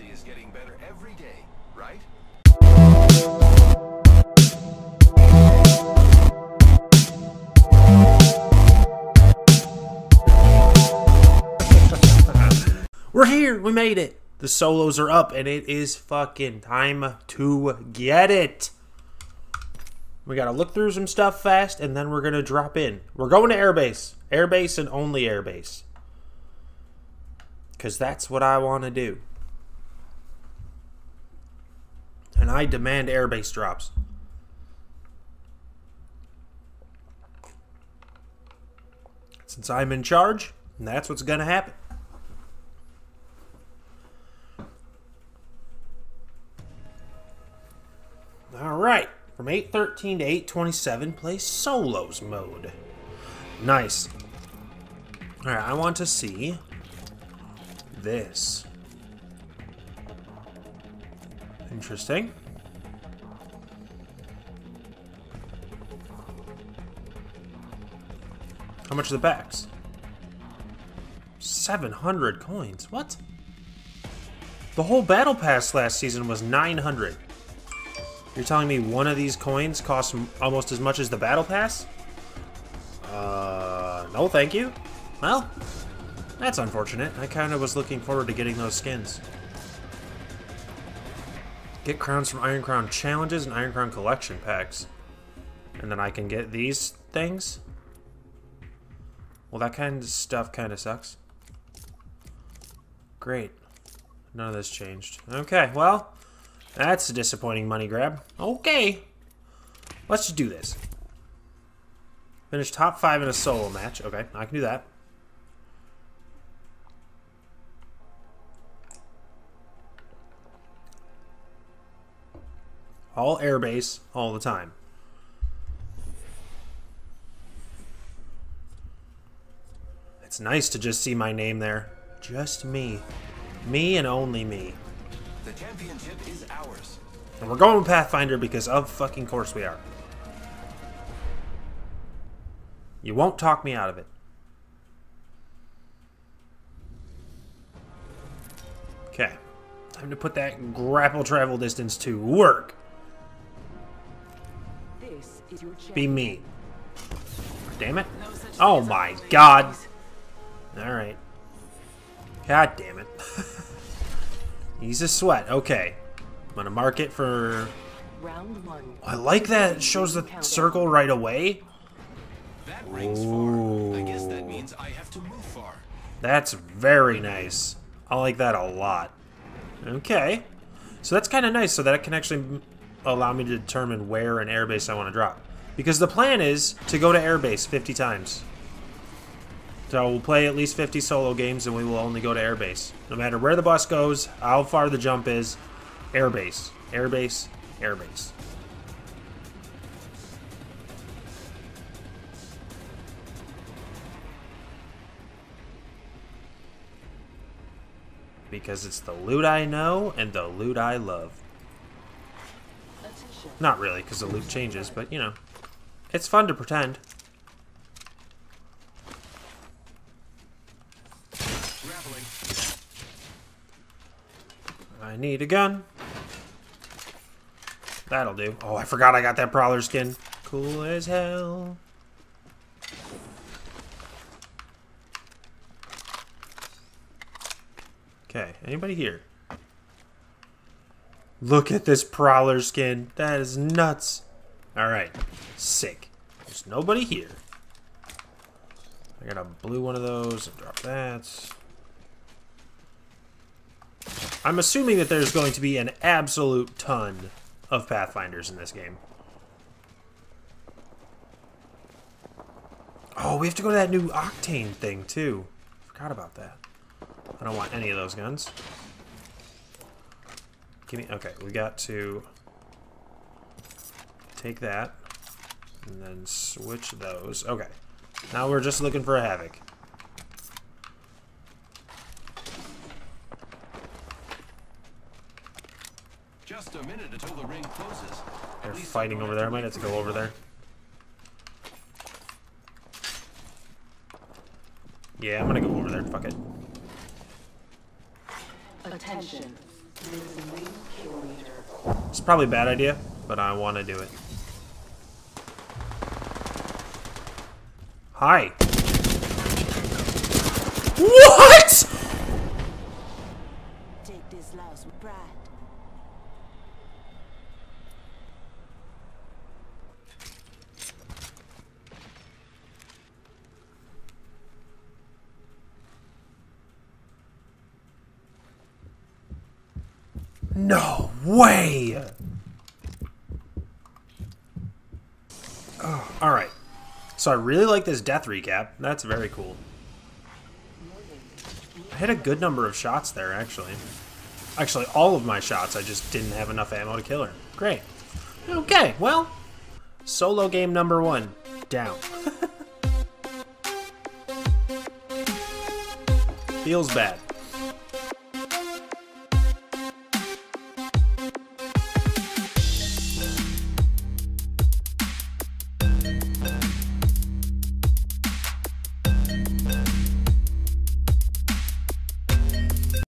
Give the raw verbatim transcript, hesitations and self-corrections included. accuracy is getting better every day, right? We're here! We made it! The solos are up, and it is fucking time to get it! We gotta look through some stuff fast, and then we're gonna drop in. We're going to airbase. Airbase and only airbase. Because that's what I want to do. And I demand airbase drops. Since I'm in charge, that's what's gonna happen. Alright. From eight thirteen to eight twenty-seven, play solos mode. Nice. Alright, I want to see this. Interesting. How much are the packs? seven hundred coins. What? The whole battle pass last season was nine hundred. You're telling me one of these coins costs almost as much as the battle pass? Uh, no thank you. Well, that's unfortunate. I kind of was looking forward to getting those skins. Get crowns from Iron Crown Challenges and Iron Crown Collection Packs. And then I can get these things? Well, that kind of stuff kind of sucks. Great. None of this changed. Okay, well... that's a disappointing money grab. Okay. Let's just do this. Finish top five in a solo match. Okay, I can do that. All airbase, all the time. It's nice to just see my name there. Just me. Me and only me. The championship is ours. And we're going with Pathfinder because of fucking course we are. You won't talk me out of it. Okay. Time to put that grapple travel distance to work. This is your Be me. Damn it. No oh my god. Alright. God damn it. He's a sweat. Okay. I'm going to mark it for... Round one. I like that. It shows the circle right away. That rings far. I guess that means I have to move far. That's very nice. I like that a lot. Okay. So that's kind of nice so that it can actually allow me to determine where an airbase I want to drop. Because the plan is to go to airbase fifty times. So we'll play at least fifty solo games and we will only go to airbase. No matter where the bus goes, how far the jump is, airbase, airbase, airbase. Because it's the loot I know and the loot I love. Not really, because the loot changes, but you know. It's fun to pretend. I need a gun. That'll do. Oh, I forgot I got that Prowler skin. Cool as hell. Okay, anybody here? Look at this Prowler skin. That is nuts. Alright, sick. There's nobody here. I got a blue one of those and drop that. I'm assuming that there's going to be an absolute ton of Pathfinders in this game. Oh, we have to go to that new Octane thing, too. Forgot about that. I don't want any of those guns. Give me... okay, we got to take that and then switch those. Okay. Now we're just looking for a Havoc. Just a minute until the ring closes. They're fighting over there. I might have to go over there. Yeah, I'm gonna go over there. Fuck it. Attention. It's probably a bad idea, but I want to do it. Hi. What? Take this louse with pride. No way! Oh, alright. So I really like this death recap. That's very cool. I hit a good number of shots there, actually. Actually, all of my shots. I just didn't have enough ammo to kill her. Great. Okay, well. Solo game number one. Down. Feels bad.